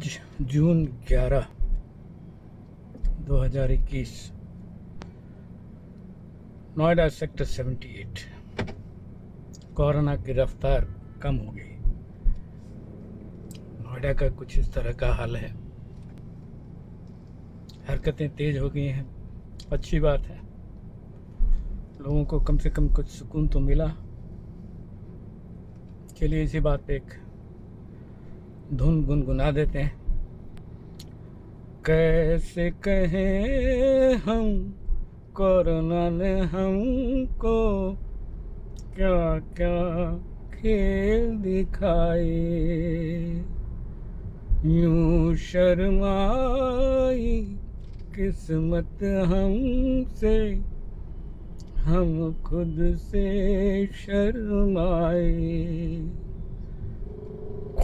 आज जून 11 2021 Noida sector 78 corona की रफ्तार कम हो गई। नोएडा का कुछ इस तरह का हाल है, हरकतें तेज हो गई हैं। अच्छी बात है, लोगों को कम से कम कुछ सुकून तो मिला। चलिए इसी बात पे एक धुन गुनगुना देते हैं। कैसे कहें हम, कोरोना ने हमको क्या क्या खेल दिखाए, यूं शर्माई किस्मत हमसे, हम खुद से शर्माए।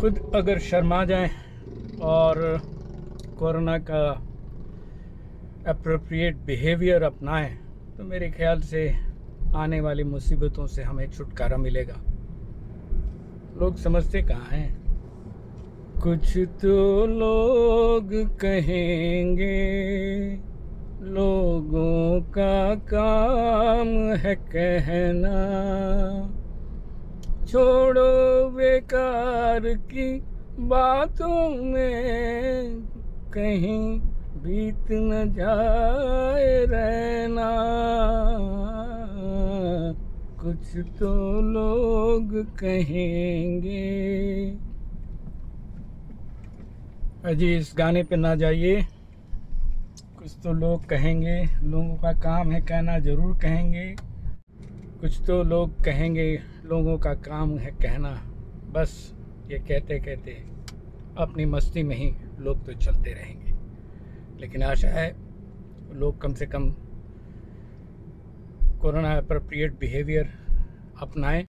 खुद अगर शर्मा जाएं और कोरोना का एप्रोप्रिएट बिहेवियर अपनाएं तो मेरे ख्याल से आने वाली मुसीबतों से हमें छुटकारा मिलेगा। लोग समझते कहाँ हैं। कुछ तो लोग कहेंगे, लोगों का काम है कहना, छोड़ो बेकार की बातों में, कहीं बीत न जाए रहना। कुछ तो लोग कहेंगे। अजी इस गाने पे ना जाइए। कुछ तो लोग कहेंगे, लोगों का काम है कहना, जरूर कहेंगे। कुछ तो लोग कहेंगे, लोगों का काम है कहना। बस ये कहते कहते अपनी मस्ती में ही लोग तो चलते रहेंगे, लेकिन आशा है लोग कम से कम कोरोना एप्रोप्रिएट बिहेवियर अपनाएं।